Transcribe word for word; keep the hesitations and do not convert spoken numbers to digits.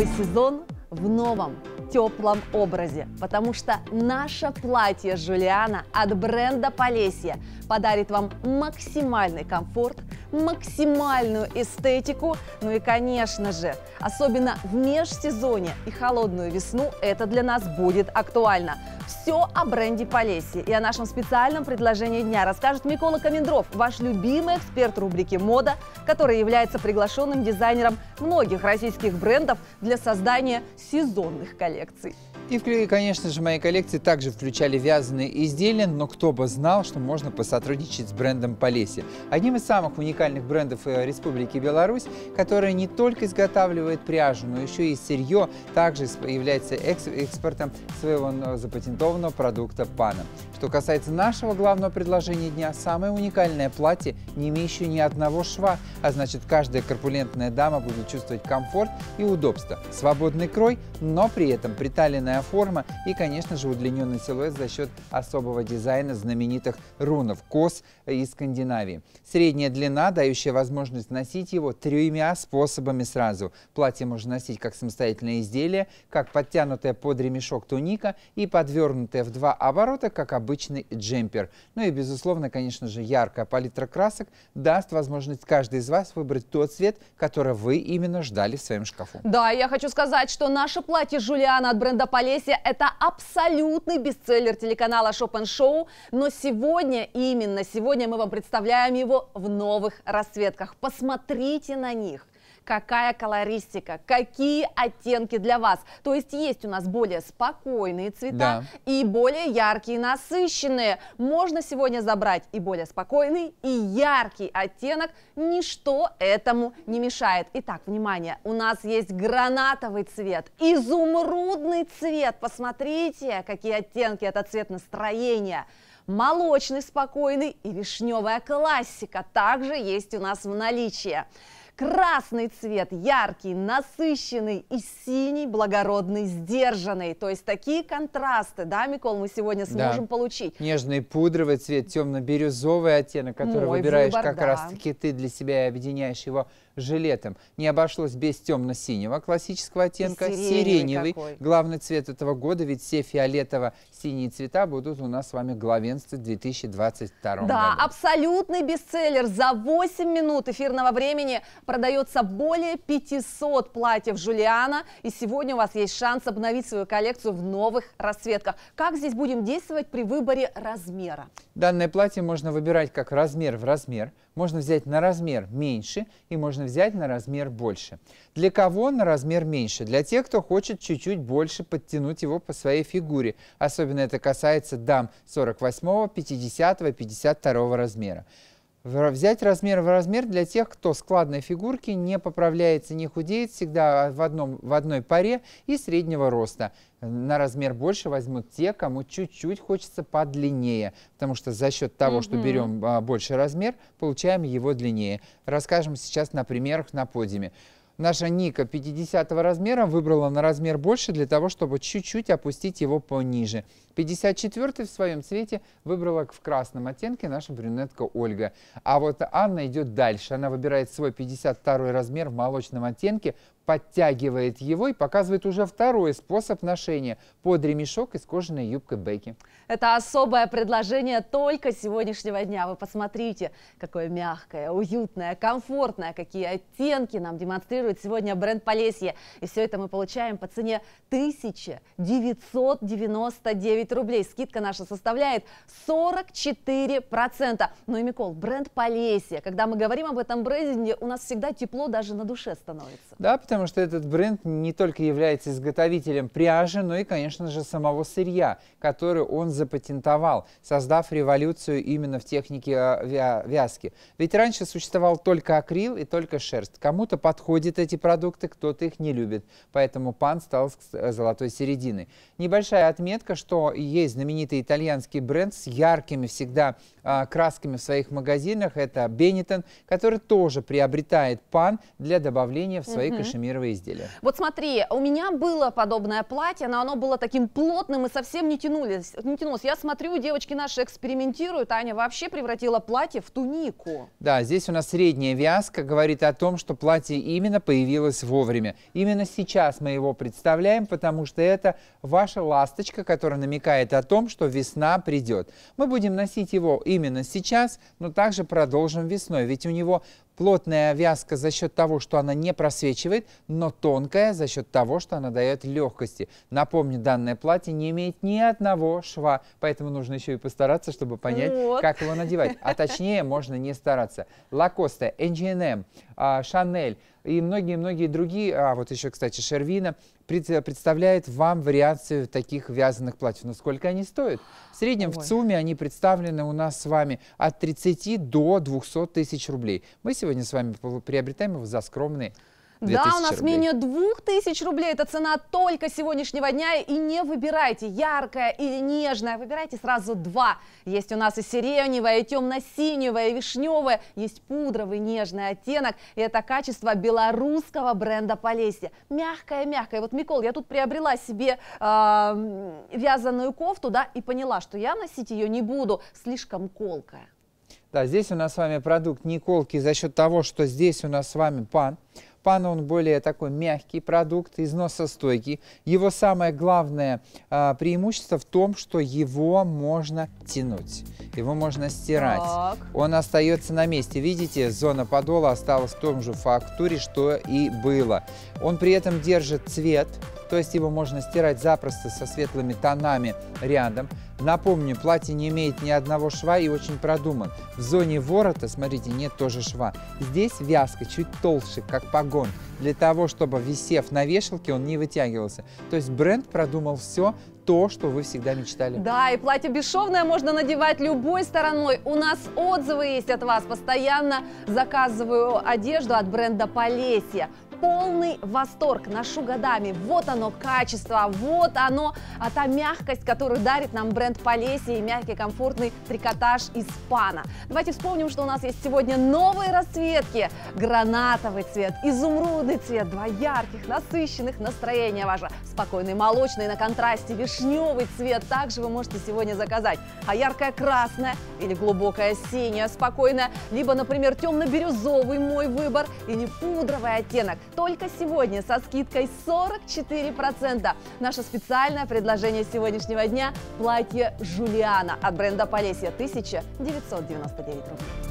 Новый сезон в новом теплом образе, потому что наше платье Жулиана от бренда Полесье подарит вам максимальный комфорт, максимальную эстетику, ну и, конечно же, особенно в межсезонье и холодную весну это для нас будет актуально. Все о бренде Полесье и о нашем специальном предложении дня расскажет Микола Коминдров, ваш любимый эксперт рубрики «Мода», который является приглашенным дизайнером многих российских брендов для создания сезонных коллекций. И, конечно же, мои коллекции также включали вязаные изделия, но кто бы знал, что можно посотрудничать с брендом Полесье. Одним из самых уникальных брендов Республики Беларусь, который не только изготавливает пряжу, но еще и сырье, также является экспортом своего запатентованного продукта ПАНА. Что касается нашего главного предложения дня, самое уникальное платье, не имеющее ни одного шва, а значит, каждая корпулентная дама будет чувствовать комфорт и удобство. Свободный крой, но при этом приталенная форма и, конечно же, удлиненный силуэт за счет особого дизайна знаменитых рунов КОС из Скандинавии. Средняя длина, дающая возможность носить его тремя способами сразу. Платье можно носить как самостоятельное изделие, как подтянутая под ремешок туника и подвернутая в два оборота, как обычный джемпер. Ну и, безусловно, конечно же, яркая палитра красок даст возможность каждой из вас выбрать тот цвет, который вы именно ждали в своем шкафу. Да, я хочу сказать, что наше платье Жулиана от бренда Полесье это абсолютный бестселлер телеканала Shop and Show, но сегодня, именно сегодня мы вам представляем его в новых расцветках. Посмотрите на них. Какая колористика, какие оттенки для вас. То есть есть у нас более спокойные цвета, да, и более яркие, насыщенные. Можно сегодня забрать и более спокойный, и яркий оттенок. Ничто этому не мешает. Итак, внимание, у нас есть гранатовый цвет, изумрудный цвет. Посмотрите, какие оттенки, это цвет настроения. Молочный, спокойный и вишневая классика также есть у нас в наличии. Красный цвет, яркий, насыщенный, и синий, благородный, сдержанный. То есть такие контрасты, да, Микол, мы сегодня сможем, да, получить. Нежный пудровый цвет, темно-бирюзовый оттенок, который Мой выбираешь выбор, как да. раз-таки ты для себя и объединяешь его жилетом. Не обошлось без темно-синего классического оттенка, и сиреневый. сиреневый. Главный цвет этого года, ведь все фиолетово-синие цвета будут у нас с вами главенствовать в две тысячи двадцать втором году. Да, абсолютный бестселлер. За восемь минут эфирного времени продается более пятисот платьев Жулиана, и сегодня у вас есть шанс обновить свою коллекцию в новых расцветках. Как здесь будем действовать при выборе размера? Данное платье можно выбирать как размер в размер, можно взять на размер меньше и можно взять на размер больше. Для кого на размер меньше? Для тех, кто хочет чуть-чуть больше подтянуть его по своей фигуре. Особенно это касается дам сорок восьмого, пятидесятого, пятьдесят второго размера. Взять размер в размер для тех, кто складной фигурки, не поправляется, не худеет, всегда в, одном, в одной паре и среднего роста. На размер больше возьмут те, кому чуть-чуть хочется подлиннее, потому что за счет того, mm-hmm. что берем а, больше размер, получаем его длиннее. Расскажем сейчас на примерах на подиуме. Наша Ника пятидесятого размера выбрала на размер больше для того, чтобы чуть-чуть опустить его пониже. пятьдесят четвёртый в своем цвете выбрала в красном оттенке наша брюнетка Ольга. А вот Анна идет дальше. Она выбирает свой пятьдесят второй размер в молочном оттенке, подтягивает его и показывает уже второй способ ношения под ремешок из кожаной юбки Бекки. Это особое предложение только сегодняшнего дня. Вы посмотрите, какое мягкое, уютное, комфортное, какие оттенки нам демонстрирует сегодня бренд Полесье. И все это мы получаем по цене тысяча девятьсот девяносто девять рублей. Скидка наша составляет сорок четыре процента. Ну и, Микол, бренд Полесье. Когда мы говорим об этом бренде, у нас всегда тепло даже на душе становится. Да, потому что этот бренд не только является изготовителем пряжи, но и, конечно же, самого сырья, который он запатентовал, создав революцию именно в технике вязки. Ведь раньше существовал только акрил и только шерсть. Кому-то подходят эти продукты, кто-то их не любит. Поэтому ПАН стал золотой серединой. Небольшая отметка, что есть знаменитый итальянский бренд с яркими всегда красками в своих магазинах. Это Benetton, который тоже приобретает пан для добавления в свои угу. кашемировые изделия. Вот смотри, у меня было подобное платье, но оно было таким плотным и совсем не тянулось. Не тянулось. Я смотрю, девочки наши экспериментируют. Аня вообще превратила платье в тунику. Да, здесь у нас средняя вязка говорит о том, что платье именно появилось вовремя. Именно сейчас мы его представляем, потому что это ваша ласточка, которая намекает о том, что весна придет. Мы будем носить его именно сейчас, но также продолжим весной, ведь у него плотная вязка за счет того, что она не просвечивает, но тонкая за счет того, что она дает легкости. Напомню, данное платье не имеет ни одного шва, поэтому нужно еще и постараться, чтобы понять, вот. Как его надевать. А точнее, можно не стараться. Lacoste, эн джи эн эм, Chanel и многие-многие другие, а вот еще, кстати, Шервина, представляет вам вариацию таких вязаных платьев. Но сколько они стоят? В среднем Ой. в ЦУМе они представлены у нас с вами от тридцати до двухсот тысяч рублей. Мы сегодня с вами приобретаем его за скромные Да, у нас рублей. менее двух тысяч рублей. Это цена только сегодняшнего дня. И не выбирайте яркое или нежное. Выбирайте сразу два. Есть у нас и сиреневое, и темно-синевое, и вишневое. Есть пудровый нежный оттенок. И это качество белорусского бренда Полесье. Мягкое-мягкое. Вот, Микол, я тут приобрела себе э, вязаную кофту, да, и поняла, что я носить ее не буду. Слишком колкая. Да, здесь у нас с вами продукт не колкий за счет того, что здесь у нас с вами пан. Пан, он более такой мягкий продукт, износостойкий. Его самое главное а, преимущество в том, что его можно тянуть, его можно стирать. Так. Он остается на месте. Видите, зона подола осталась в том же фактуре, что и было. Он при этом держит цвет, то есть его можно стирать запросто со светлыми тонами рядом. Напомню, платье не имеет ни одного шва и очень продуман. В зоне ворота, смотрите, нет тоже шва. Здесь вязка чуть толще, как погон, для того, чтобы, висев на вешалке, он не вытягивался. То есть бренд продумал все то, что вы всегда мечтали. Да, и платье бесшовное можно надевать любой стороной. У нас отзывы есть от вас. Постоянно заказываю одежду от бренда Полесье. Полный восторг, ношу годами. Вот оно качество, вот оно, а та мягкость, которую дарит нам бренд Полесье, и мягкий комфортный трикотаж из пана. Давайте вспомним, что у нас есть сегодня новые расцветки. Гранатовый цвет, изумрудный цвет, два ярких, насыщенных настроения ваше. Спокойный молочный на контрасте, вишневый цвет также вы можете сегодня заказать. А яркое красное или глубокое синее спокойное, либо, например, темно-бирюзовый мой выбор, или пудровый оттенок. Только сегодня со скидкой сорок четыре процента. Наше специальное предложение сегодняшнего дня – платье «Жулиана» от бренда Полесье, тысяча девятьсот девяносто девять рублей.